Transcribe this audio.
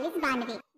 4292।